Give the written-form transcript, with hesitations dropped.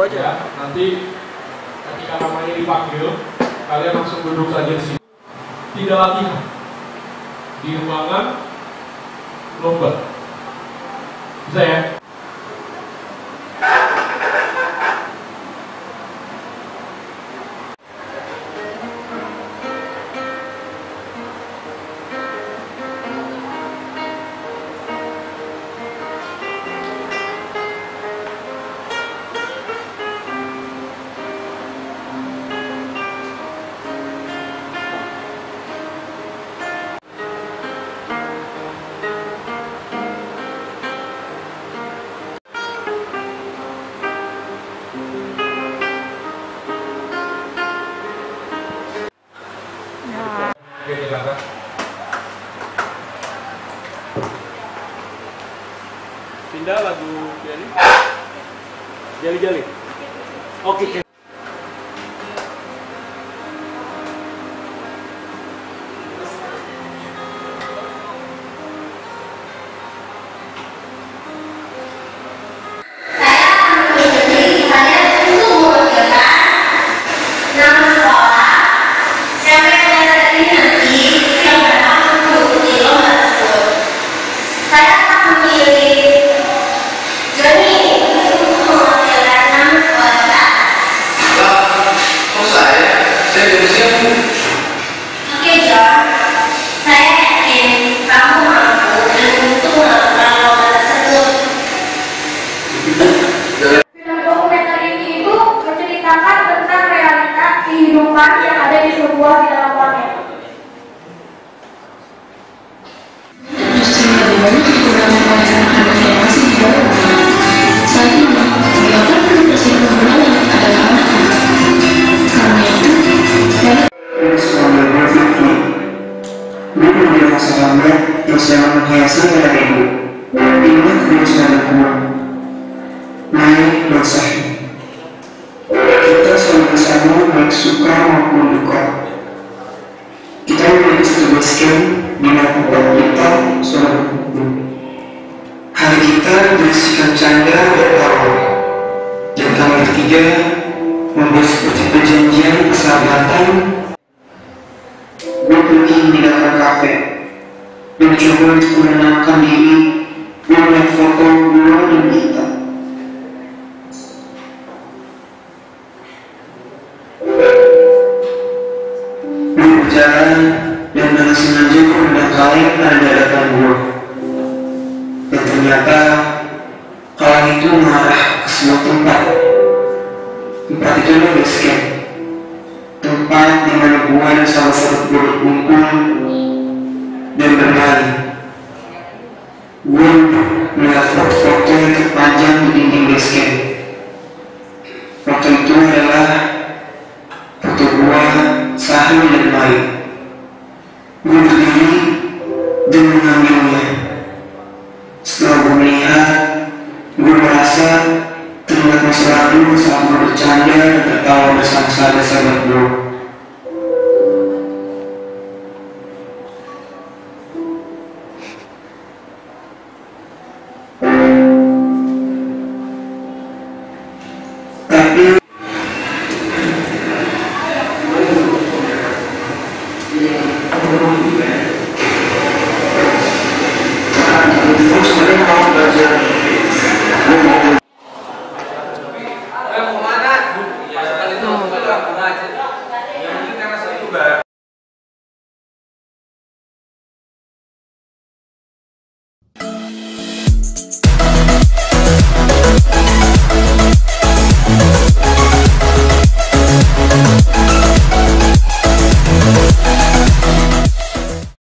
dulu aja ya, nanti ketika namanya dipanggil kalian langsung duduk saja di sini. Tidak latihan di ruangan lomba, bisa ya? Pindah lagu jali-jali. Oke. Waktu itu adalah pertemuan sahur dan main.